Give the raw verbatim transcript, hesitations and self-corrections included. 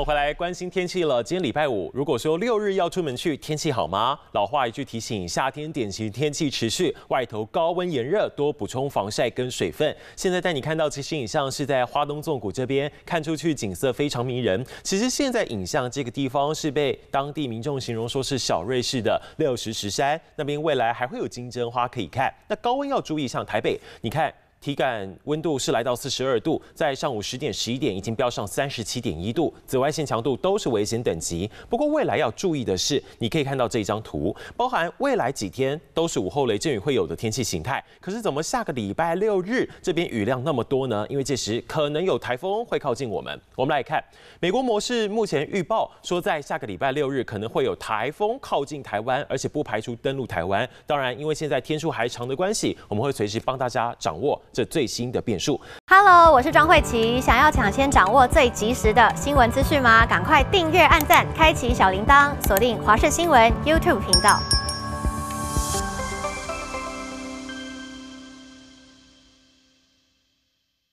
我回来关心天气了。今天礼拜五，如果说六日要出门去，天气好吗？老话一句提醒：夏天典型天气持续，外头高温炎热，多补充防晒跟水分。现在带你看到这些影像是在花东纵谷这边，看出去景色非常迷人。其实现在影像这个地方是被当地民众形容说是小瑞士的六十石山，那边未来还会有金针花可以看。那高温要注意，像台北，你看。 体感温度是来到四十二度，在上午十点、十一点已经飙上三十七点一度，紫外线强度都是危险等级。不过未来要注意的是，你可以看到这一张图，包含未来几天都是午后雷阵雨会有的天气形态。可是怎么下个礼拜六日这边雨量那么多呢？因为届时可能有台风会靠近我们。我们来看，美国模式目前预报说，在下个礼拜六日可能会有台风靠近台湾，而且不排除登陆台湾。当然，因为现在天数还长的关系，我们会随时帮大家掌握 这最新的变数。Hello， 我是张慧琪。想要抢先掌握最及时的新闻资讯吗？赶快订阅、按赞、开启小铃铛，锁定华视新闻 YouTube 频道。